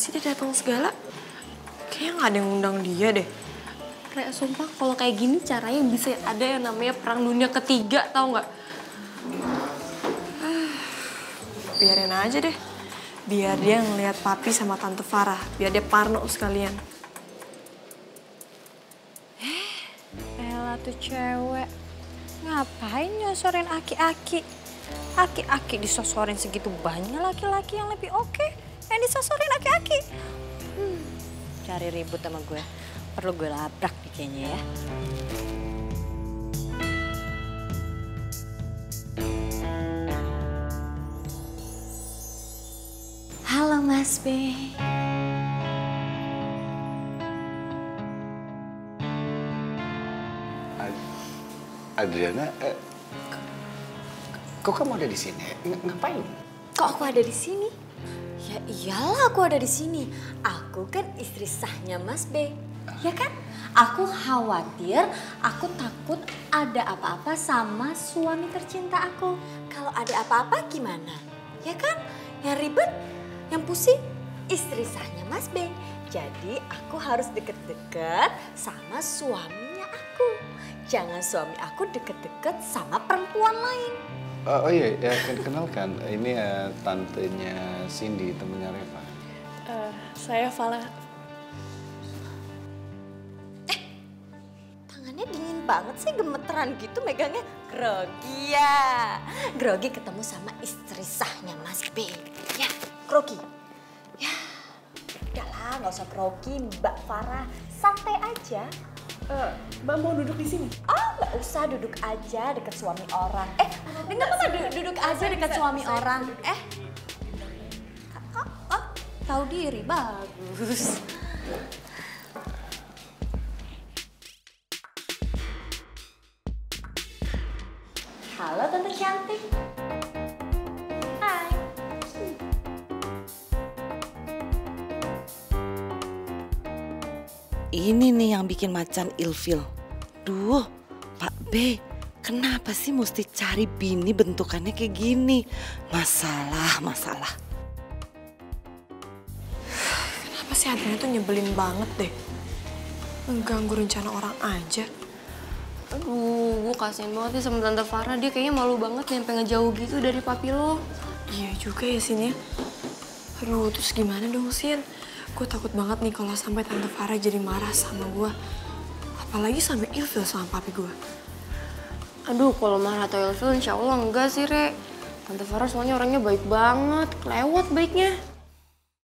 sih dia datang segala? Kayaknya nggak ada yang ngundang dia deh. Kayak sumpah kalau kayak gini caranya bisa ada yang namanya perang dunia ketiga, tau nggak? Biarin aja deh. Biar dia ngelihat papi sama tante Farah. Biar dia parno sekalian. Elah tuh cewek. Ngapain nyosorin aki-aki? Aki-aki disosorin segitu banyak laki-laki yang lebih oke. Yang disosorin aki-aki. Cari ribut sama gue. Perlu gue labrak nih kayaknya ya. Halo Mas B. Adriana, kok kamu ada di sini? Ngapain? Kok aku ada di sini? Ya iyalah aku ada di sini. Aku kan istri sahnya Mas B. Ya kan? Aku khawatir, aku takut ada apa-apa sama suami tercinta aku. Kalau ada apa-apa gimana? Ya kan? Yang ribet, yang pusing, istri sahnya Mas B. Jadi aku harus deket-deket sama suaminya aku. Jangan suami aku deket-deket sama perempuan lain. Oh iya, ya, kenalkan. Ini tantenya Cindy, temennya Reva. Saya Vala. Dingin banget sih, gemeteran gitu megangnya. Grogi ya. Grogi ketemu sama istri sahnya Mas B. Ya, grogi. Ya, udahlah nggak usah grogi Mbak Farah. Santai aja. Mbak mau duduk di sini? Oh, nggak usah, duduk aja dekat suami orang. Dengar apa duduk aja dekat suami orang. Tahu diri, bagus. Halo tante cantik. Hai. Ini nih yang bikin macan ilfil. Duh, Pak B, kenapa sih mesti cari bini bentukannya kayak gini? Masalah. Kenapa sih Adriana tuh nyebelin banget deh. Mengganggu rencana orang aja. Aduh, gue kasihan banget ya sama tante Farah. Dia kayaknya malu banget nyampe ngejauh gitu dari papi lo. Iya juga ya, Sin ya. Aduh, terus gimana dong, Sin? Gue takut banget nih kalau sampai tante Farah jadi marah sama gue. Apalagi sampai ilfil sama papi gue. Aduh, kalau marah atau ilfil insya Allah enggak sih, Re. Tante Farah soalnya orangnya baik banget, kelewat baiknya.